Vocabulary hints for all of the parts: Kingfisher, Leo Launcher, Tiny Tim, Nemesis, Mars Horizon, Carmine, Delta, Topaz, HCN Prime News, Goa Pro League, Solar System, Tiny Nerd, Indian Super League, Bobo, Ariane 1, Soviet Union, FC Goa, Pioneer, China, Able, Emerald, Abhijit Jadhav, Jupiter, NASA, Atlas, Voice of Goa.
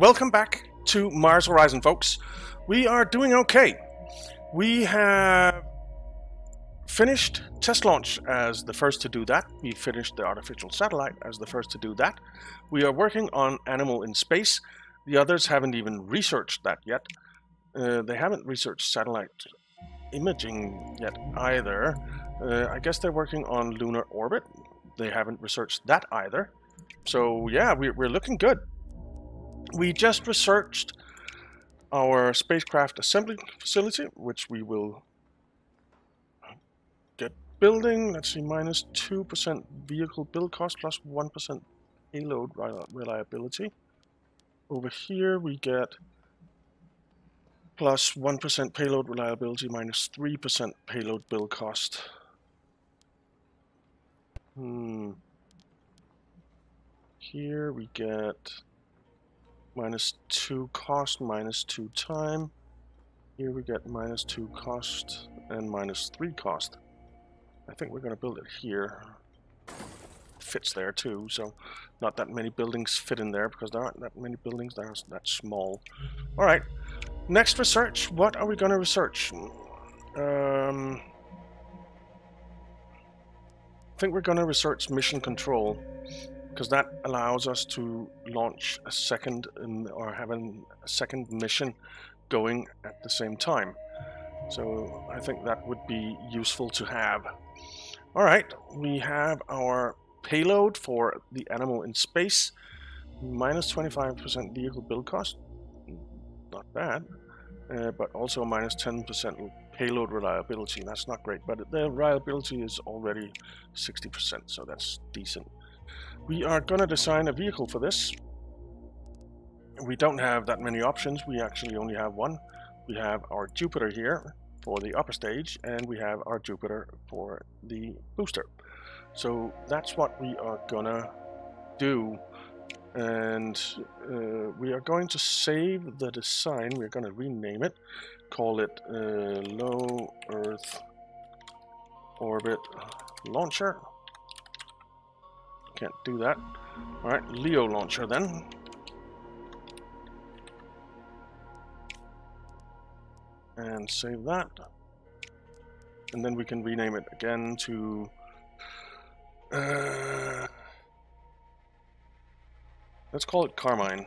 Welcome back to Mars Horizon, folks. We are doing okay. We have finished test launch as the first to do that. We finished the artificial satellite as the first to do that. We are working on Animal in Space. The others haven't even researched that yet. They haven't researched satellite imaging yet either. I guess they're working on lunar orbit. They haven't researched that either. So yeah, we're looking good. We just researched our spacecraft assembly facility, which we will get building. Let's see, minus 2% vehicle build cost, plus 1% payload reliability. Over here we get plus 1% payload reliability, minus 3% payload build cost. Here we get minus 2 cost, minus 2 time. Here we get minus 2 cost and minus 3 cost. I think we're going to build it here. Fits there too, so not that many buildings fit in there because there aren't that many buildings that are that small. Alright, next research. What are we going to research? I think we're going to research mission control, because that allows us to launch a second or have a second mission going at the same time. So I think that would be useful to have. All right, we have our payload for the Animal in Space, minus 25% vehicle build cost, not bad, but also minus 10% payload reliability. That's not great, but the reliability is already 60%, so that's decent. We are going to design a vehicle for this. We don't have that many options. We actually only have one. We have our Jupiter here for the upper stage, and we have our Jupiter for the booster. So that's what we are going to do. And we are going to save the design. We're going to rename it. Call it Low Earth Orbit Launcher. Can't do that. All right, Leo Launcher then. And save that. And then we can rename it again to... let's call it Carmine.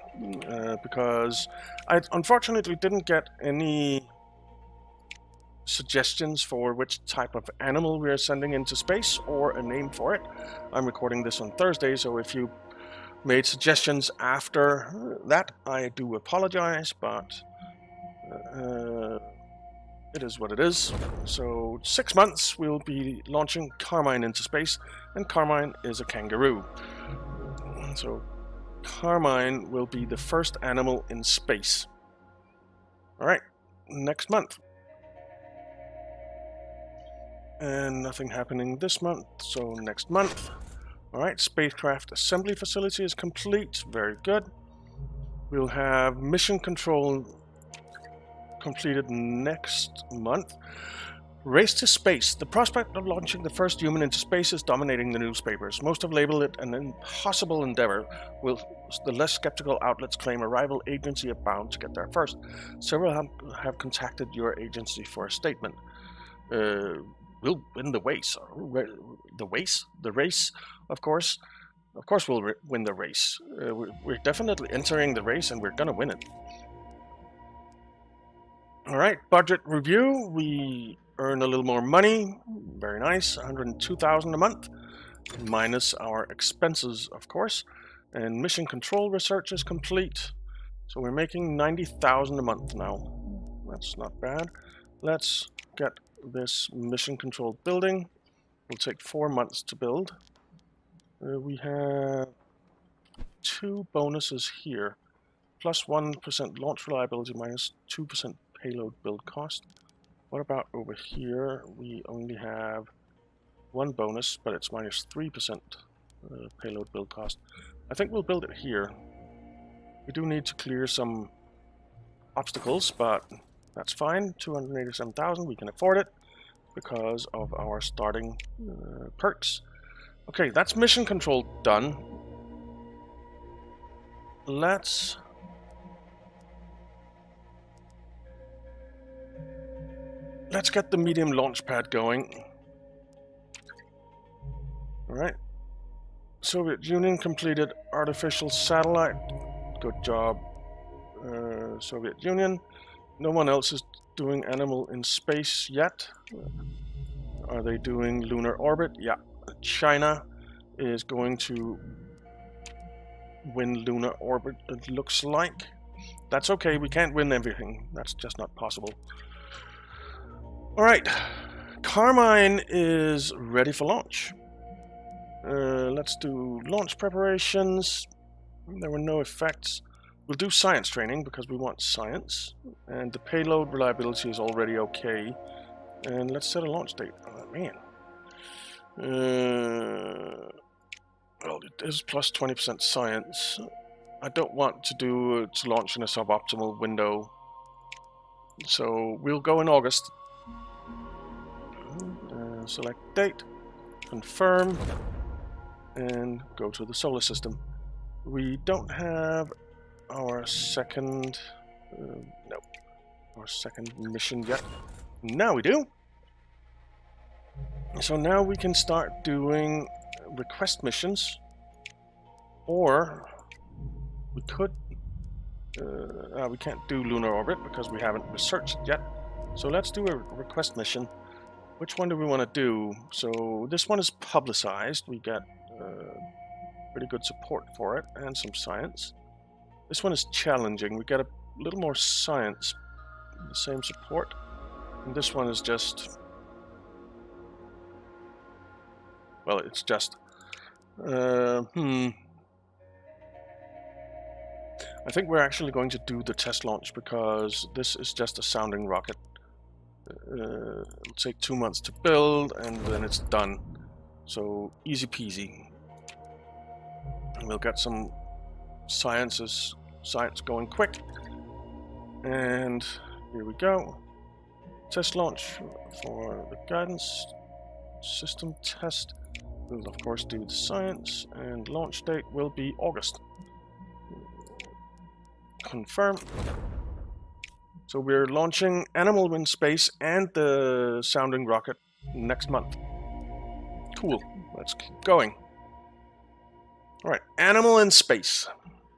Because I unfortunately didn't get any suggestions for which type of animal we are sending into space or a name for it. I'm recording this on Thursday, so if you made suggestions after that, I do apologize, but it is what it is. So 6 months we'll be launching Carmine into space, and Carmine is a kangaroo. So Carmine will be the first animal in space. All right, next month. And nothing happening this month, so next month. Alright, spacecraft assembly facility is complete. Very good. We'll have mission control completed next month. Race to space. The prospect of launching the first human into space is dominating the newspapers. Most have labeled it an impossible endeavor, while the less skeptical outlets claim a rival agency are bound to get there first. Several have contacted your agency for a statement. We'll win the race. The race, of course. Of course we'll win the race. We're definitely entering the race and we're going to win it. All right, budget review. We earn a little more money. Very nice, 102,000 a month. Minus our expenses, of course. And mission control research is complete. So we're making 90,000 a month now. That's not bad. Let's get... this mission control building will take 4 months to build. We have two bonuses here, plus 1% launch reliability, minus 2% payload build cost. What about over here? We only have one bonus, but it's minus 3% payload build cost. I think we'll build it here. We do need to clear some obstacles, but that's fine. 287,000, we can afford it because of our starting perks. Okay, that's mission control done. Let's Let's get the medium launch pad going. All right. Soviet Union completed artificial satellite. Good job, Soviet Union. No one else is doing animal in space yet. Are they doing lunar orbit? Yeah. China is going to win lunar orbit, it looks like. That's okay, we can't win everything. That's just not possible. All right. Carmine is ready for launch. Let's do launch preparations. There were no effects. We'll do science training because we want science. And the payload reliability is already okay. And let's set a launch date. Oh, man. Well, it is plus 20% science. I don't want to do to launch in a suboptimal window. So we'll go in August. Select date. Confirm. And go to the solar system. We don't have our second our second mission yet. Now we do. So now we can start doing request missions, or we could we can't do lunar orbit because we haven't researched it yet. So let's do a request mission. Which one do we want to do? So this one is publicized. We get pretty good support for it, and some science. This one is challenging. We get a little more science, the same support. And this one is just... well, it's just... I think we're actually going to do the test launch because this is just a sounding rocket. It'll take 2 months to build, and then it's done. So, easy peasy. We'll get some science going quick. And here we go. Test launch for the guidance system test. We'll of course do the science, and launch date will be August. Confirm. So we're launching Animal in Space and the sounding rocket next month. Cool. Let's keep going. Alright, Animal in Space.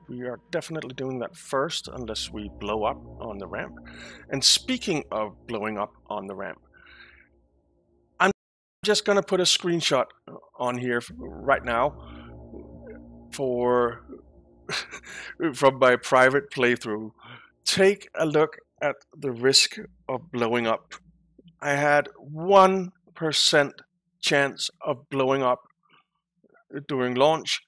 We are definitely doing that first, unless we blow up on the ramp. And speaking of blowing up on the ramp, I'm just going to put a screenshot on here right now for from my private playthrough. Take a look at the risk of blowing up. I had 1% chance of blowing up during launch.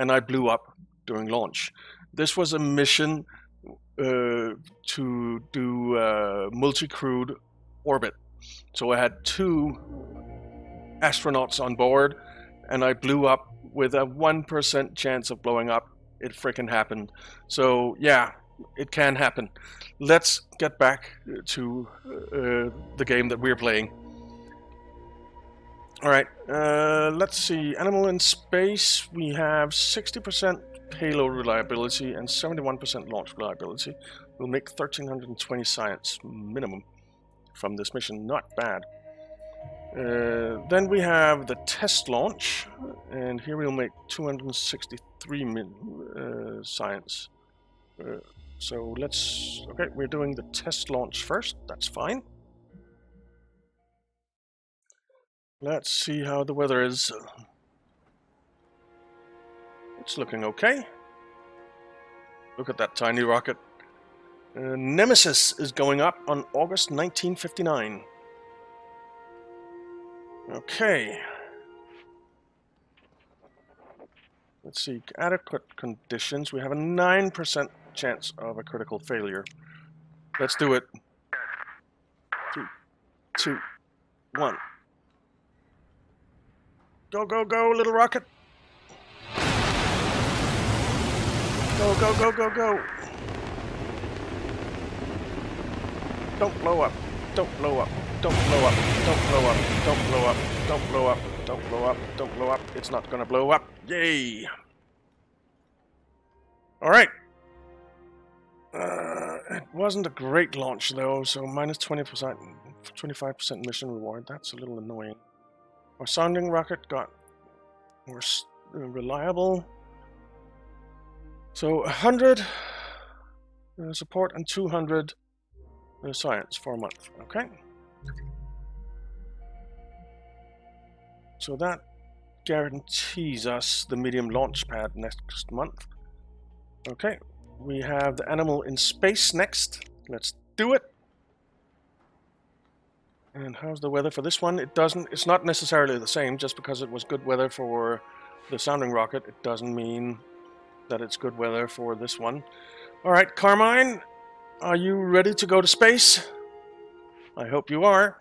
And I blew up during launch. This was a mission to do multi-crewed orbit. So I had 2 astronauts on board, and I blew up with a 1% chance of blowing up. It frickin' happened. So yeah, it can happen. Let's get back to the game that we're playing. Alright, let's see. Animal in Space, we have 60% payload reliability and 71% launch reliability. We'll make 1320 science minimum from this mission. Not bad. Then we have the test launch, and here we'll make 263 science. So let's... okay, we're doing the test launch first. That's fine. Let's see how the weather is. It's looking okay. Look at that tiny rocket. Nemesis is going up on August 1959. Okay. Let's see. Adequate conditions. We have a 9% chance of a critical failure. Let's do it. 3, 2, 1. Go, go, go, little rocket. Go, go, go, go, go. Don't blow up. Don't blow up. Don't blow up. Don't blow up. Don't blow up. Don't blow up. Don't blow up. Don't blow up. It's not gonna blow up. Yay! Alright. It wasn't a great launch, though, so minus 20% 25% mission reward. That's a little annoying. Our sounding rocket got more reliable. So 100 support and 200 science for a month. Okay. So that guarantees us the medium launch pad next month. Okay, we have the animal in space next. Let's do it. And how's the weather for this one? It doesn't, it's not necessarily the same. Just because it was good weather for the sounding rocket, it doesn't mean that it's good weather for this one. All right, Carmine, are you ready to go to space? I hope you are.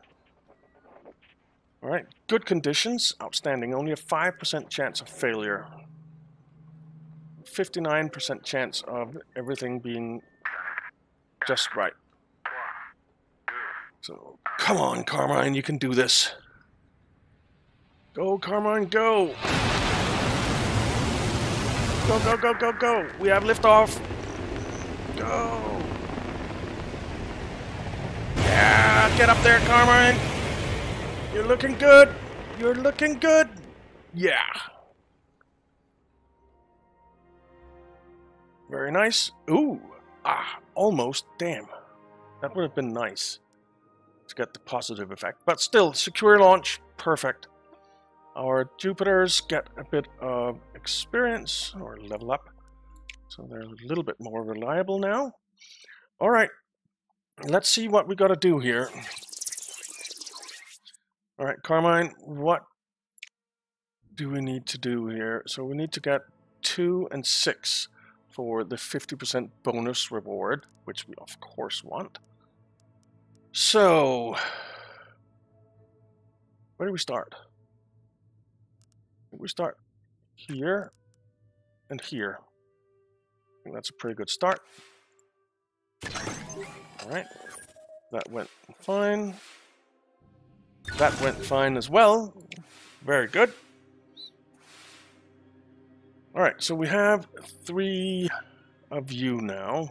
All right, good conditions, outstanding. Only a 5% chance of failure. 59% chance of everything being just right. So, come on, Carmine, you can do this. Go, Carmine, go! Go, go, go, go, go! We have liftoff! Go! Yeah! Get up there, Carmine! You're looking good! You're looking good! Yeah! Very nice. Ooh! Ah! Almost. Damn. That would have been nice to get the positive effect. But still, secure launch. Perfect. Our Jupiters get a bit of experience, or level up. So they're a little bit more reliable now. Alright. Let's see what we got to do here. Alright, Carmine, what do we need to do here? So we need to get 2 and 6. For the 50% bonus reward, which we of course want. So, where do we start? We start here and here. I think that's a pretty good start. All right, that went fine. That went fine as well. Very good. Alright, so we have 3 of you now.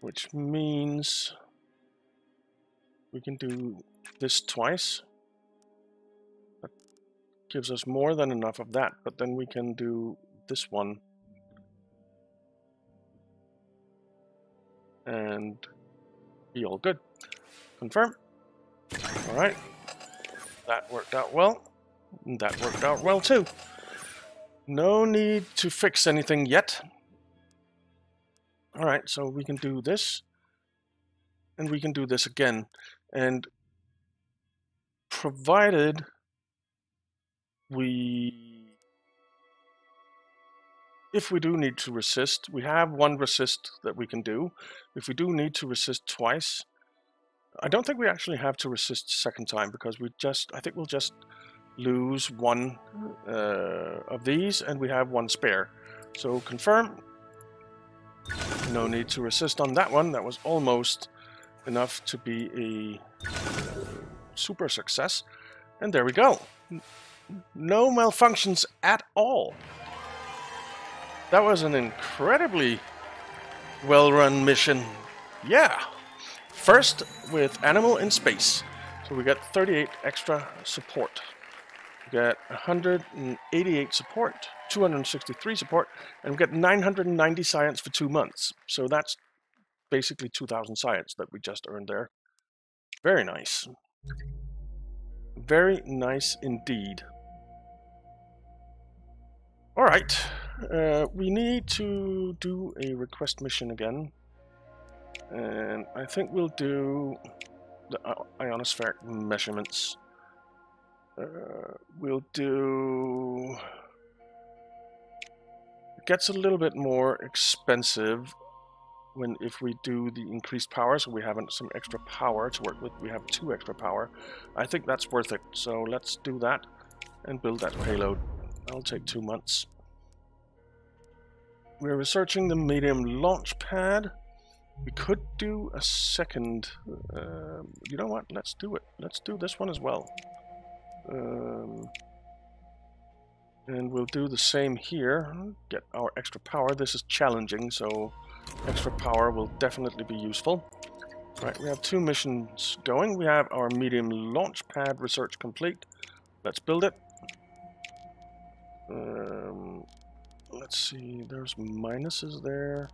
Which means we can do this twice. That gives us more than enough of that, but then we can do this one. And be all good. Confirm. Alright. That worked out well. And that worked out well too. No need to fix anything yet. Alright, so we can do this. And we can do this again. And provided we... If we do need to resist, we have 1 resist that we can do. If we do need to resist twice... I don't think we actually have to resist second time because we just, I think we'll just lose 1 of these and we have 1 spare. So confirm. No need to resist on that one. That was almost enough to be a super success. And there we go. No malfunctions at all. That was an incredibly well-run mission. Yeah. First, with Animal in Space. So we got 38 extra support. We got 188 support, 263 support, and we got 990 science for 2 months. So that's basically 2,000 science that we just earned there. Very nice. Very nice indeed. All right. We need to do a request mission again. And I think we'll do the ionospheric measurements. We'll do... It gets a little bit more expensive when if we do the increased power, so we have some extra power to work with. We have 2 extra power. I think that's worth it, so let's do that and build that payload. That'll take 2 months. We're researching the medium launch pad. We could do a second... you know what? Let's do it. Let's do this one as well. And we'll do the same here. Get our extra power. This is challenging, so Extra power will definitely be useful. Right, we have two missions going. We have our medium launch pad research complete. Let's build it. Let's see, there's minuses there.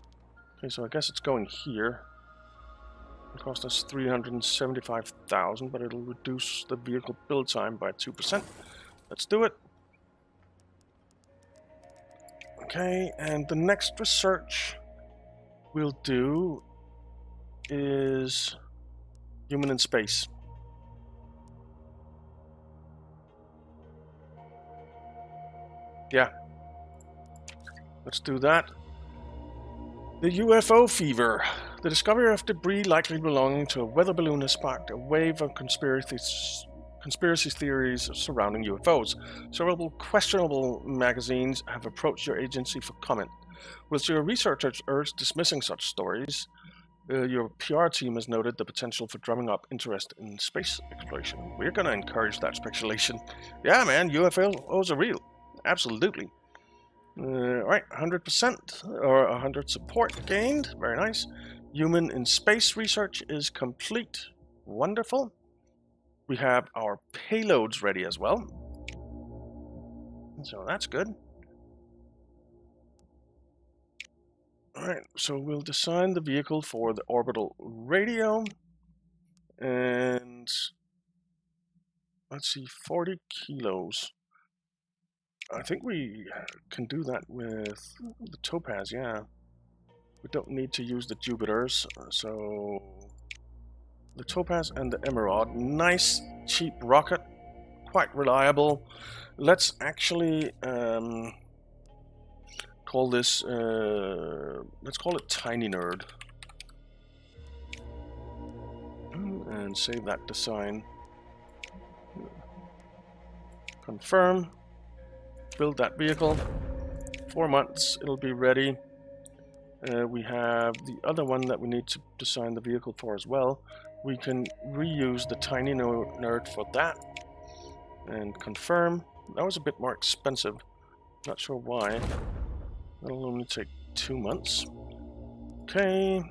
Okay, so I guess it's going here. It'll cost us 375,000, but it'll reduce the vehicle build time by 2%. Let's do it. Okay, and the next research we'll do is human in space. Yeah. Let's do that. The UFO fever. The discovery of debris likely belonging to a weather balloon has sparked a wave of conspiracy theories surrounding UFOs. Several questionable magazines have approached your agency for comment. With your researchers urged dismissing such stories, your PR team has noted the potential for drumming up interest in space exploration. We're going to encourage that speculation. Yeah, man, UFOs are real. Absolutely. Alright, 100% or 100 support gained. Very nice. Human in space research is complete. Wonderful. We have our payloads ready as well. So that's good. Alright, so we'll design the vehicle for the orbital radio. And let's see, 40 kilos. I think we can do that with the Topaz, yeah. We don't need to use the Jupiters, so the Topaz and the Emerald. Nice, cheap rocket, quite reliable. Let's actually call this, let's call it Tiny Nerd. And save that design. Confirm. Build that vehicle. 4 months, it'll be ready. We have the other one that we need to design the vehicle for as well. We can reuse the Tiny Nerd for that. And confirm. That was a bit more expensive. Not sure why. That'll only take 2 months. Okay.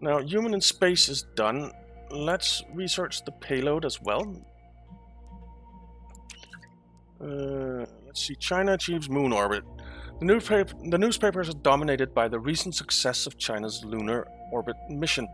Now, human in space is done. Let's research the payload as well. Let's see, China achieves moon orbit. The newspapers are dominated by the recent success of China's lunar orbit mission.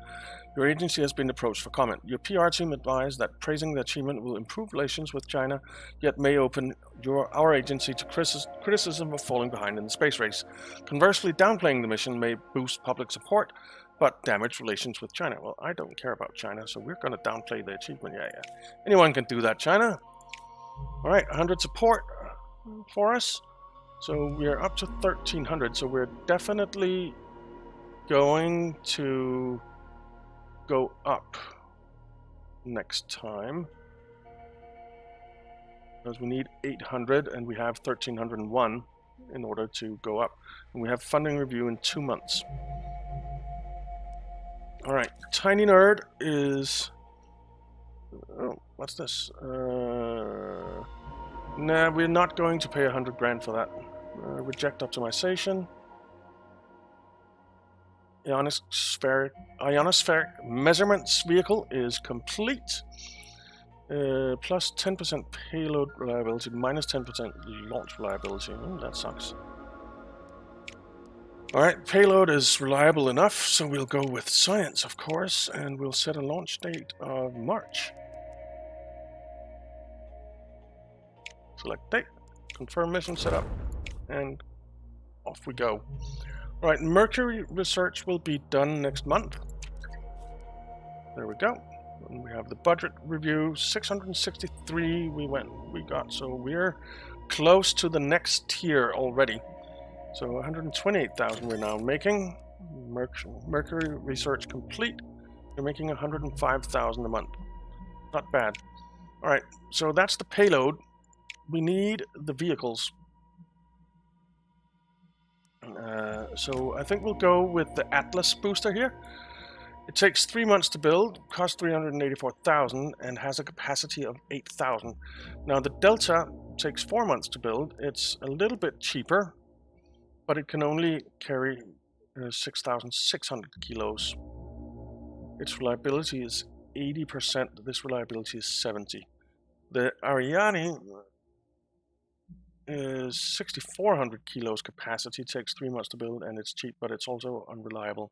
Your agency has been approached for comment. Your PR team advised that praising the achievement will improve relations with China, yet may open our agency to criticism of falling behind in the space race. Conversely, downplaying the mission may boost public support, but damage relations with China. Well, I don't care about China, so we're going to downplay the achievement. Yeah, yeah. Anyone can do that, China. Alright, 100 support for us. So we're up to 1300, so we're definitely going to go up next time. Because we need 800 and we have 1301 in order to go up. And we have funding review in 2 months. Alright, Tiny Nerd is... Oh, what's this? Nah, we're not going to pay 100 grand for that. Reject optimization. Ionospheric measurements vehicle is complete. Plus 10% payload reliability, minus 10% launch reliability. That sucks. Alright, payload is reliable enough, so we'll go with science, of course, and we'll set a launch date of March. Select date, confirm mission setup, and off we go. Alright, Mercury research will be done next month. There we go. And we have the budget review, 663 we got, so we're close to the next tier already. So 128,000 we're now making. Mercury research complete. We're making 105,000 a month. Not bad. Alright, so that's the payload. We need the vehicles. So I think we'll go with the Atlas booster here. It takes 3 months to build, costs 384,000, and has a capacity of 8,000. Now the Delta takes 4 months to build. It's a little bit cheaper, but it can only carry 6,600 kilos. Its reliability is 80%, this reliability is 70. The Ariane is 6,400 kilos capacity, takes 3 months to build, and it's cheap, but it's also unreliable.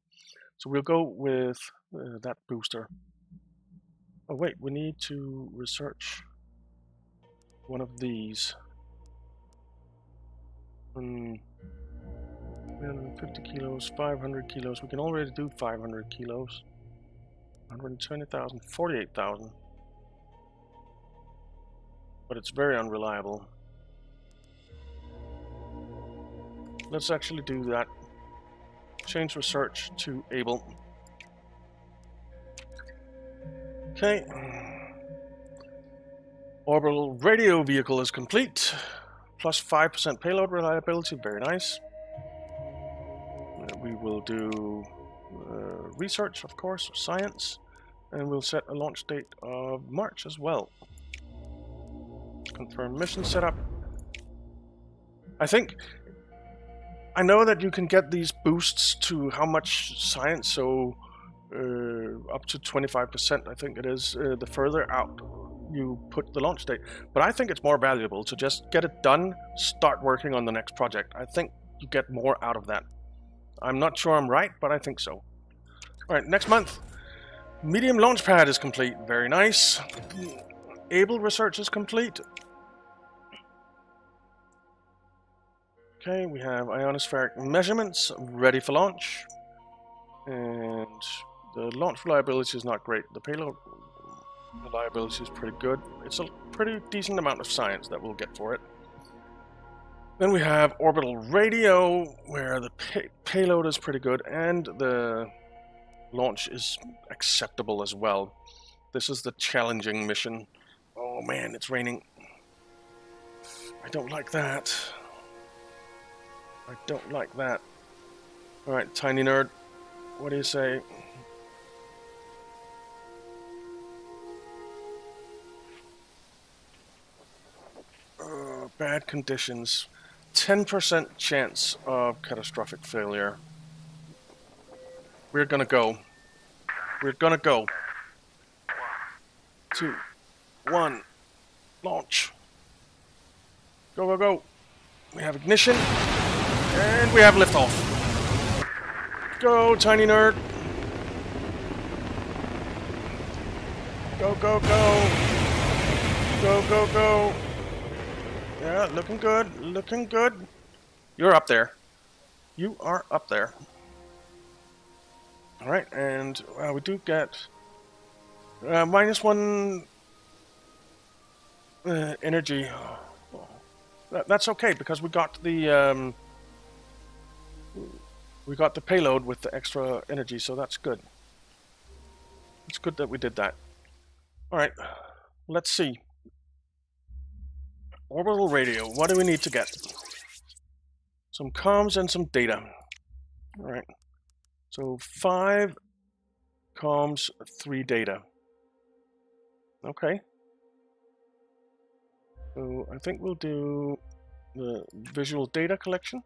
So we'll go with that booster. Oh wait, we need to research one of these. 350 kilos, 500 kilos, we can already do 500 kilos. 120,000, 48,000. But it's very unreliable. Let's actually do that. Change research to Able. Okay. Orbital radio vehicle is complete. Plus 5% payload reliability, very nice. We will do research, of course, science, and we'll set a launch date of March as well. Confirm mission setup. I think I know that you can get these boosts to how much science, so up to 25%, I think it is, the further out you put the launch date. But I think it's more valuable to just get it done, start working on the next project. I think you get more out of that. I'm not sure I'm right, but I think so. Alright, next month. Medium launch pad is complete. Very nice. Able research is complete. Okay, we have ionospheric measurements ready for launch. And the launch reliability is not great. The payload reliability is pretty good. It's a pretty decent amount of science that we'll get for it. Then we have orbital radio, where the payload is pretty good and the launch is acceptable as well. This is the challenging mission. Oh man, it's raining. I don't like that. I don't like that. Alright, Tiny Nerd, what do you say? Bad conditions. 10% chance of catastrophic failure. We're gonna go. We're gonna go. 2, 1, launch. Go, go, go. We have ignition. And we have liftoff. Go, Tiny Nerd. Go, go, go. Go, go, go. Yeah, looking good, looking good. You're up there. You are up there. Alright, and we do get -1 energy. Oh, that's okay, because we got the payload with the extra energy, so that's good. It's good that we did that. Alright, let's see. Orbital radio, what do we need to get? Some comms and some data. Alright, so 5 comms, 3 data. Okay. So I think we'll do the visual data collection,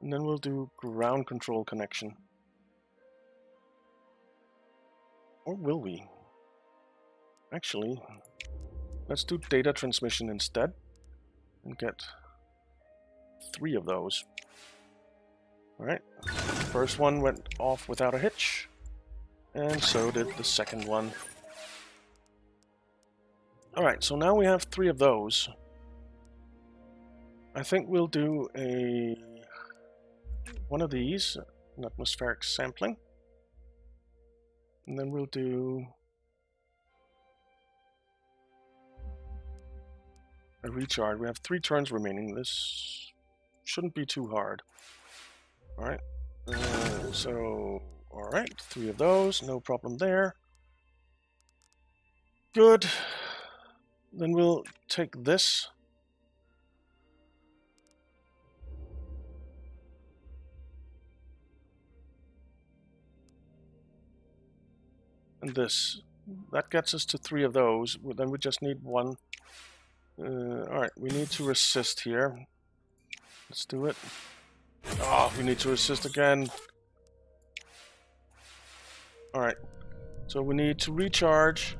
and then we'll do ground control connection. Or will we? Actually, let's do data transmission instead. And get 3 of those. Alright, first one went off without a hitch, and so did the second one. Alright, so now we have 3 of those. I think we'll do one of these, an atmospheric sampling, and then we'll do a recharge. We have 3 turns remaining. This shouldn't be too hard. Alright. Alright. 3 of those. No problem there. Good. Then we'll take this. And this. That gets us to 3 of those. Then we just need 1. Alright, we need to resist here. Let's do it. Oh, we need to resist again. Alright, so we need to recharge,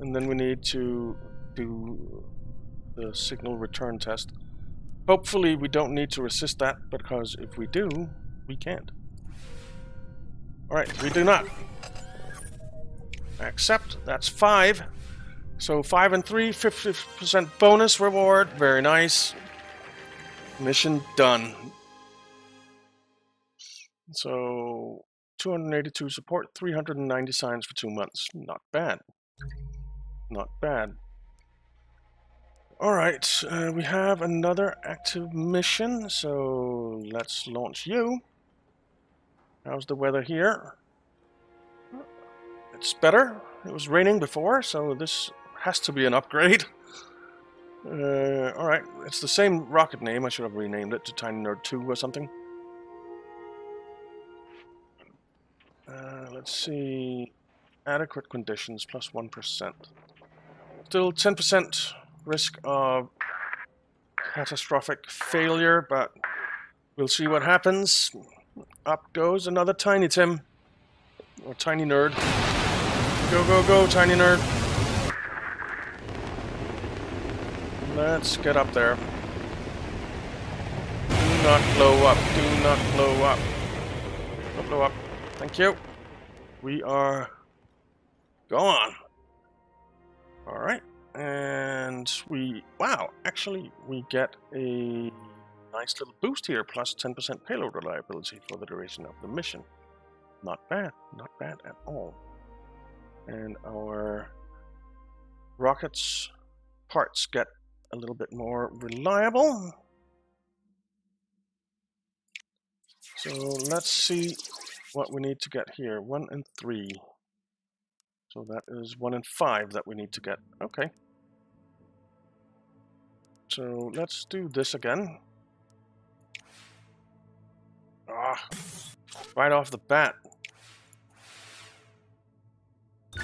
and then we need to do the signal return test. Hopefully we don't need to resist that, because if we do, we can't. Alright, we do not. Accept, that's 5. So 5 and 3, 50% bonus reward, very nice. Mission done. So 282 support, 390 signs for 2 months. Not bad. Not bad. Alright, we have another active mission, so let's launch you. How's the weather here? It's better. It was raining before, so this has to be an upgrade. Alright, it's the same rocket name. I should have renamed it to Tiny Nerd 2 or something. Let's see. Adequate conditions, plus 1%. Still 10% risk of catastrophic failure, but we'll see what happens. Up goes another Tiny Tim. Or Tiny Nerd. Go, go, go, Tiny Nerd. Let's get up there. Do not blow up. Do not blow up. Don't blow up. Thank you. We are gone. Alright. And we... Wow. Actually, we get a nice little boost here. Plus 10% payload reliability for the duration of the mission. Not bad. Not bad at all. And our rockets' parts get a little bit more reliable. So let's see what we need to get here. 1 and 3. So that is 1 and 5 that we need to get. Okay. So let's do this again. Ah, right off the bat.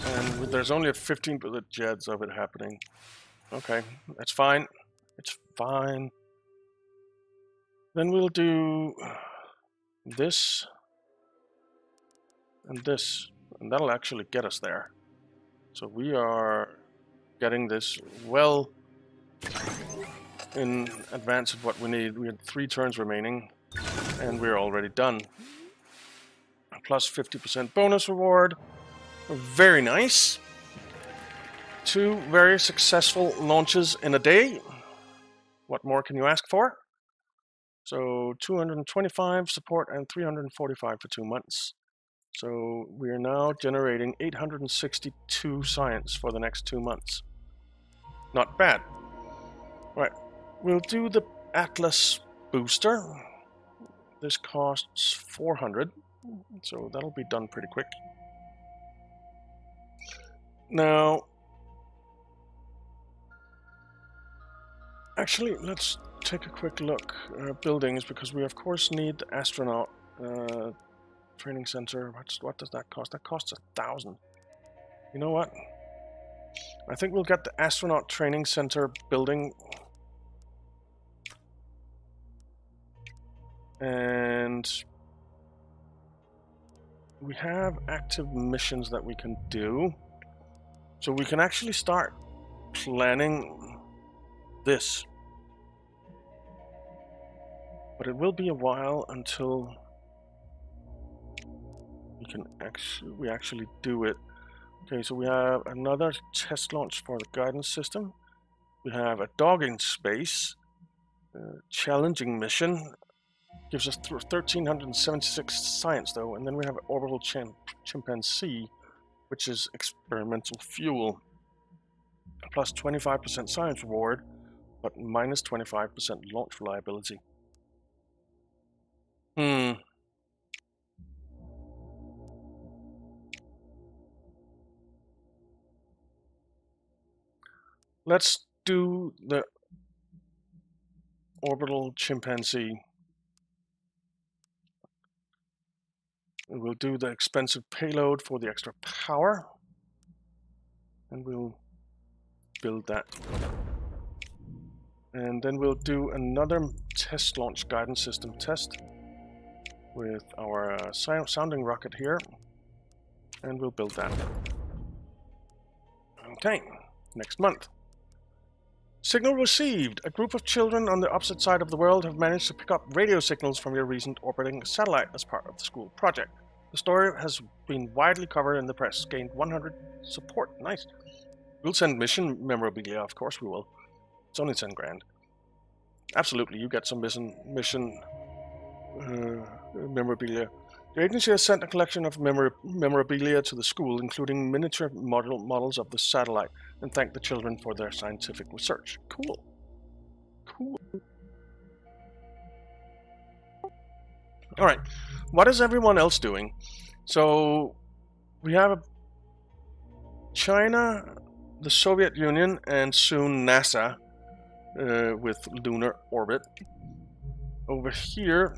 And there's only a 15% chance of it happening. Okay, that's fine. It's fine. Then we'll do this. And this, and that'll actually get us there. So we are getting this well in advance of what we need. We had 3 turns remaining, and we're already done. Plus 50% bonus reward. Very nice. 2 very successful launches in a day. What more can you ask for? So 225 support and 345 for 2 months. So we are now generating 862 science for the next 2 months. Not bad. Right, we'll do the Atlas booster. This costs 400, so that'll be done pretty quick. Now, actually, let's take a quick look at buildings, because we of course need the astronaut training center. What does that cost? That costs 1,000. You know what? I think we'll get the astronaut training center building. And we have active missions that we can do. So we can actually start planning this. But it will be a while until we actually do it. Okay, so we have another test launch for the guidance system. We have a dog in space. Challenging mission. Gives us 1,376 science, though. And then we have an orbital chimpanzee, which is experimental fuel. Plus 25% science reward, but minus 25% launch reliability. Hmm. Let's do the orbital chimpanzee. And we'll do the expensive payload for the extra power. And we'll build that. And then we'll do another test launch guidance system test with our sounding rocket here. and we'll build that. Okay, next month. Signal received. A group of children on the opposite side of the world have managed to pick up radio signals from your recent orbiting satellite as part of the school project. The story has been widely covered in the press, gained 100 support. Nice. We'll send mission memorabilia, of course we will. It's only 10 grand. Absolutely, you get some mission memorabilia. The agency has sent a collection of memorabilia to the school, including miniature models of the satellite, and thanked the children for their scientific research. Cool. Cool. Alright, what is everyone else doing? So, we have China, the Soviet Union, and soon NASA with lunar orbit. Over here,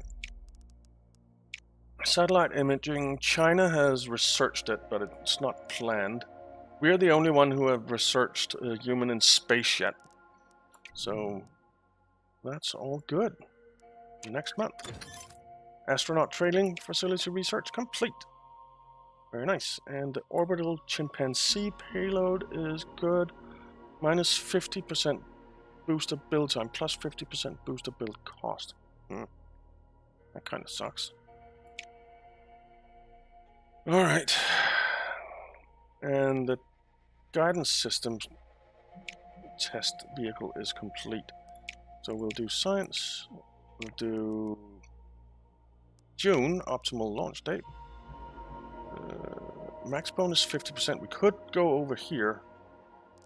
satellite imaging. China has researched it, but it's not planned. We're the only one who have researched a human in space yet. So, that's all good. Next month. Astronaut training facility research complete. Very nice. And the orbital chimpanzee payload is good. Minus 50% booster build time, plus 50% booster build cost. That kind of sucks. Alright. And the guidance systems test vehicle is complete. So we'll do science. We'll do June, optimal launch date. Max bonus 50%. We could go over here,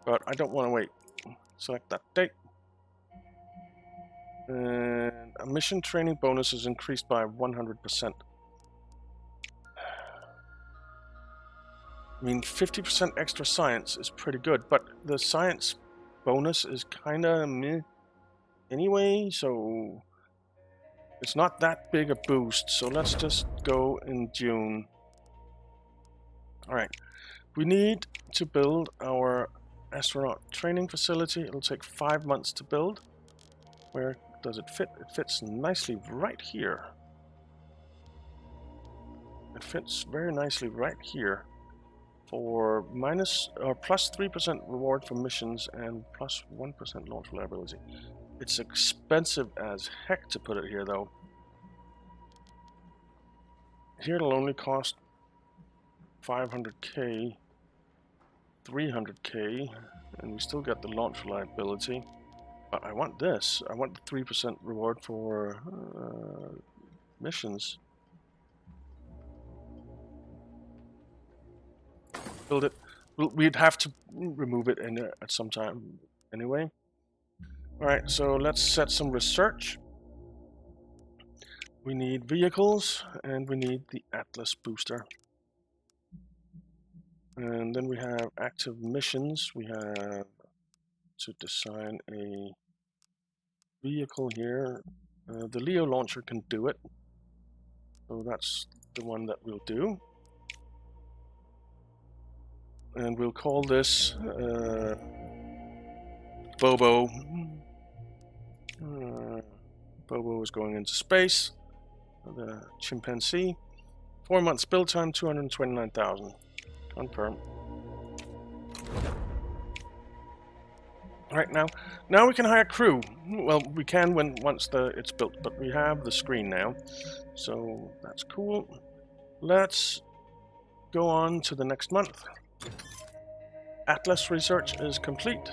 but I don't want to wait. Select that date. And a mission training bonus is increased by 100%. I mean, 50% extra science is pretty good, but the science bonus is kind of meh anyway, so it's not that big a boost, so let's just go in June. Alright, we need to build our astronaut training facility. It'll take 5 months to build. Where does it fit? It fits nicely right here. It fits very nicely right here for minus or plus 3% reward for missions and plus 1% launch reliability. It's expensive as heck to put it here, though. Here it'll only cost 500k, 300k, and we still get the launch reliability. But I want this. I want the 3% reward for missions. Build it. We'd have to remove it in at some time anyway. Alright, so let's set some research. We need vehicles, and we need the Atlas booster. And then we have active missions. We have to design a vehicle here. The Leo Launcher can do it. So that's the one that we'll do. And we'll call this Bobo. Bobo is going into space. The chimpanzee. 4 months build time, 229,000. Confirm. Right now we can hire crew. Well, we can when once it's built, but we have the screen now, so that's cool. Let's go on to the next month. Atlas research is complete,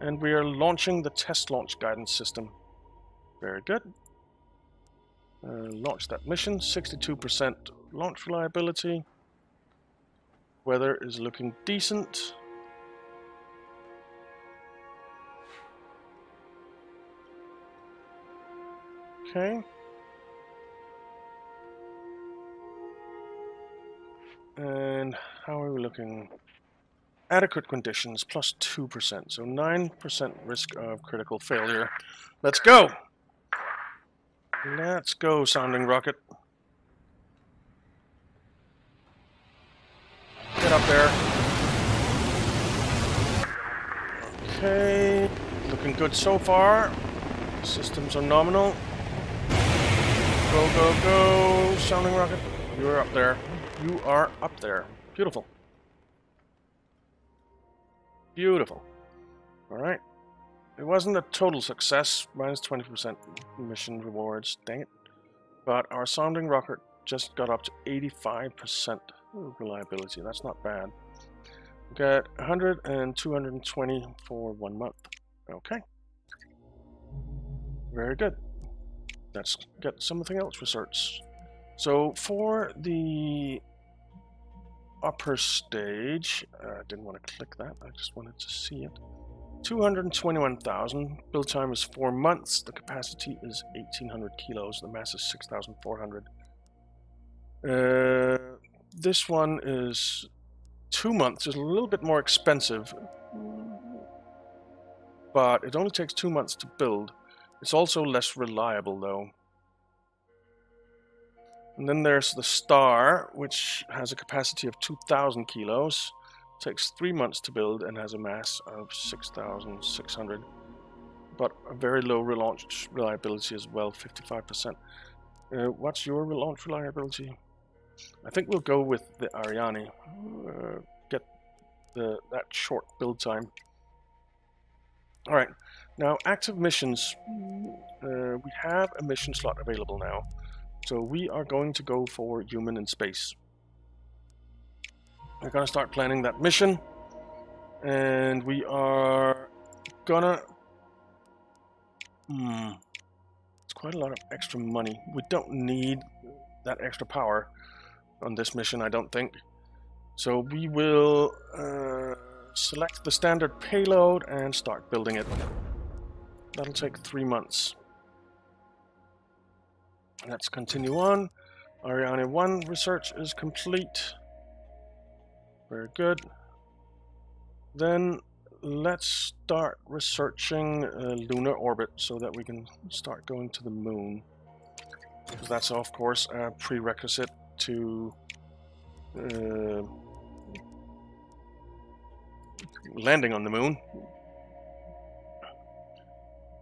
and we are launching the test launch guidance system. Very good. Launch that mission. 62% launch reliability. Weather is looking decent. Okay. And how are we looking? Adequate conditions, plus 2%. So 9% risk of critical failure. Let's go! Let's go, sounding rocket. Get up there. Okay. Looking good so far. Systems are nominal. Go, go, go. Sounding rocket, you're up there. You are up there. Beautiful. Beautiful. Alright. It wasn't a total success, minus 20% mission rewards, dang it. But our sounding rocket just got up to 85% reliability. That's not bad. We got 100 and 220 for 1 month. Okay. Very good. Let's get something else researched. So for the upper stage, I didn't want to click that, I just wanted to see it. 221,000. Build time is 4 months. The capacity is 1,800 kilos. The mass is 6,400. This one is 2 months. It's a little bit more expensive, but it only takes 2 months to build. It's also less reliable, though. And then there's the Star, which has a capacity of 2,000 kilos. Takes 3 months to build and has a mass of 6,600, but a very low relaunch reliability as well, 55%. What's your relaunch reliability? I think we'll go with the Ariane. Get that short build time. All right, now active missions. We have a mission slot available now, so we are going to go for human in space. We're gonna start planning that mission, and we are gonna... It's quite a lot of extra money. We don't need that extra power on this mission, I don't think. So we will select the standard payload and start building it. That'll take 3 months. Let's continue on. Ariane 1 research is complete. Very good. Then let's start researching lunar orbit so that we can start going to the moon. Because that's, of course, a prerequisite to landing on the moon.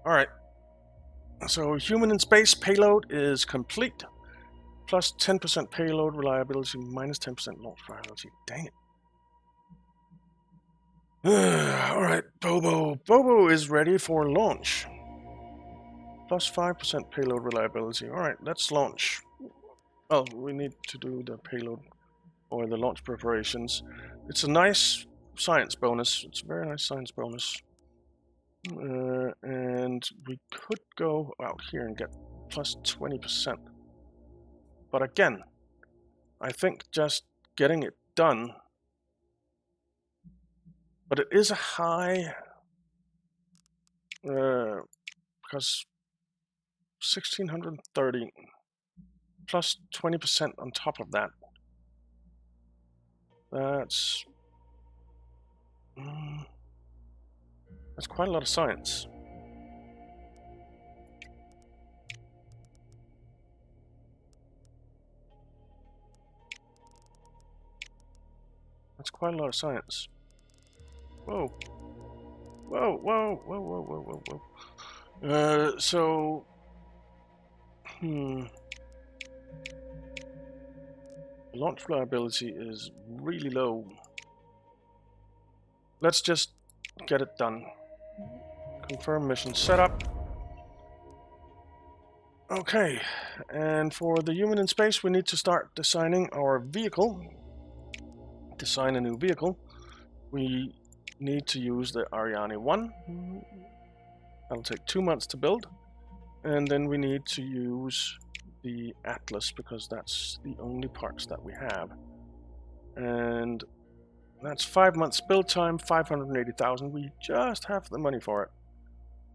Alright. So human in space payload is complete. Plus 10% payload reliability, minus 10% launch reliability. Dang it. Alright, Bobo. Bobo is ready for launch. Plus 5% payload reliability. Alright, let's launch. Oh, we need to do the payload or the launch preparations. It's a nice science bonus. It's a very nice science bonus. And we could go out here and get plus 20%. But again, I think just getting it done... But it is a high, because 1,630 plus 20% on top of that. That's quite a lot of science. That's quite a lot of science. Whoa. Whoa, whoa, whoa, whoa, whoa, whoa, whoa. Launch reliability is really low. Let's just get it done. Confirm mission setup. Okay, and for the human in space, we need to start designing our vehicle. Design a new vehicle. We need to use the Ariane 1. That'll take 2 months to build. And then we need to use the Atlas because that's the only parts that we have. And that's 5 months build time, 580,000. We just have the money for it.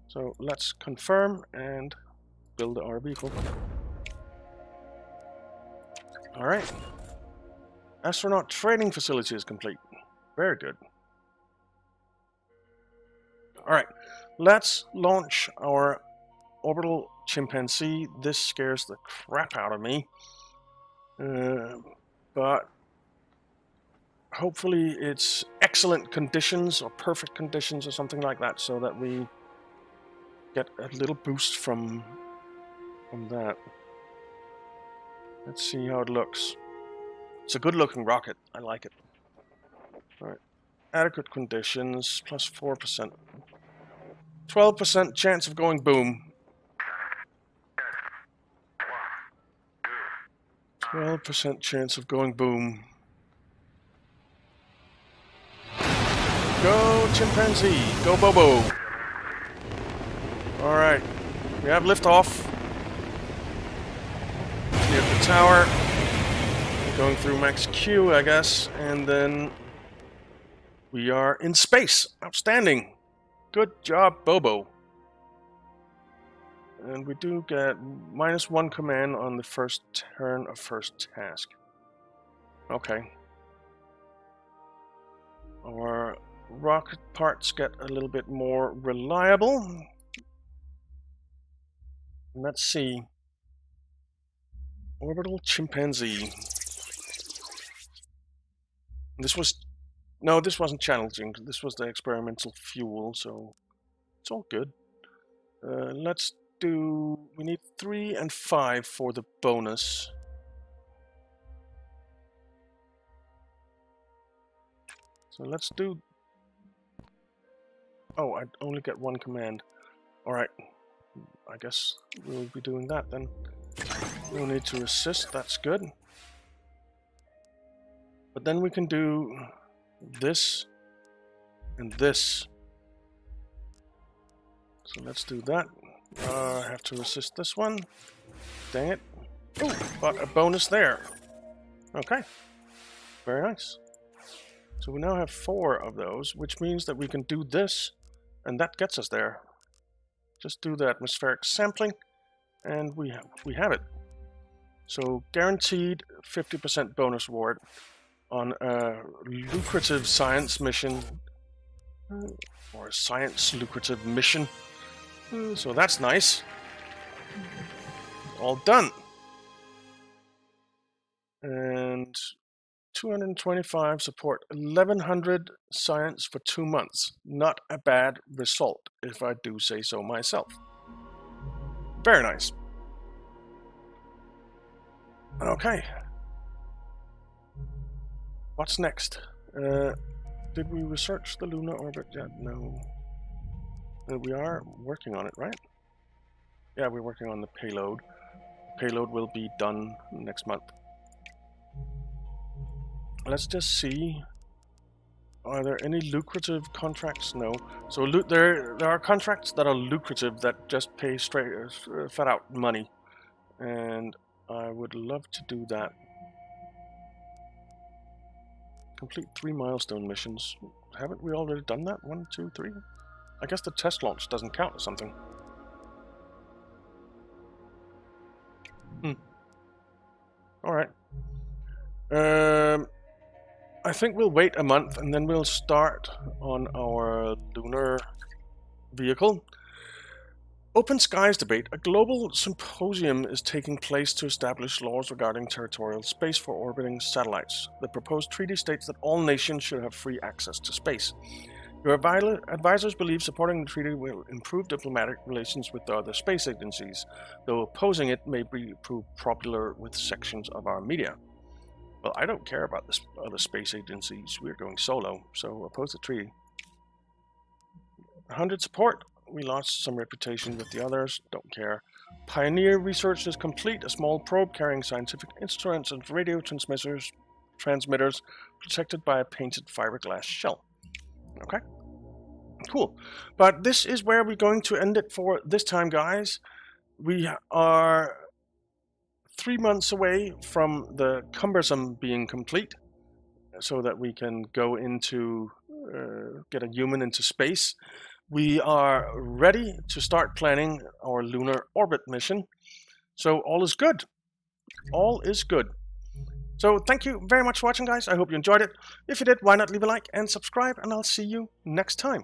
So let's confirm and build our vehicle. Alright. Astronaut training facility is complete. Very good. Alright, let's launch our orbital chimpanzee. This scares the crap out of me. But hopefully it's excellent conditions or perfect conditions or something like that so that we get a little boost from that. Let's see how it looks. It's a good-looking rocket. I like it. All right. Adequate conditions, plus 4%. 12% chance of going boom. 12% chance of going boom. Go, chimpanzee. Go, Bobo. All right. We have liftoff. Near the tower. Going through max Q, I guess. And then we are in space. Outstanding. Good job, Bobo. And we do get -1 command on the first turn of first task. Okay. Our rocket parts get a little bit more reliable. Let's see. Orbital chimpanzee. This was... No, this wasn't challenging. This was the experimental fuel, so it's all good. Let's do... We need 3 and 5 for the bonus. So let's do... Oh, I only get 1 command. Alright. I guess we'll be doing that then. We'll need to resist, that's good. But then we can do... this and this. So let's do that. I have to resist this one. Dang it. Ooh, but a bonus there. Okay. Very nice. So we now have 4 of those, which means that we can do this, and that gets us there. Just do the atmospheric sampling, and we have it. So guaranteed 50% bonus reward on a lucrative science mission, or a science lucrative mission. So that's nice. All done. And 225 support, 1100 science for 2 months. Not a bad result, if I do say so myself. Very nice. Okay. What's next? Did we research the lunar orbit yet? No. We are working on it, right? Yeah, we're working on the payload. Payload will be done next month. Let's just see. Are there any lucrative contracts? No. So there are contracts that are lucrative that just pay straight, flat out money. And I would love to do that. Complete 3 milestone missions. Haven't we already done that? 1, 2, 3? I guess the test launch doesn't count or something. Hmm. Alright. I think we'll wait a month and then we'll start on our lunar vehicle. Open Skies Debate. A global symposium is taking place to establish laws regarding territorial space for orbiting satellites. The proposed treaty states that all nations should have free access to space. Your advisors believe supporting the treaty will improve diplomatic relations with the other space agencies, though opposing it may prove popular with sections of our media. Well, I don't care about the other space agencies. We're going solo, so oppose the treaty. 100 support. We lost some reputation with the others, don't care. Pioneer research is complete. A small probe carrying scientific instruments and radio transmitters protected by a painted fiberglass shell. Okay, cool. But this is where we're going to end it for this time, guys. We are 3 months away from the cumbersome being complete, so that we can go into, get a human into space. We are ready to start planning our lunar orbit mission. So all is good. All is good. So thank you very much for watching, guys. I hope you enjoyed it. If you did, why not leave a like and subscribe, and I'll see you next time.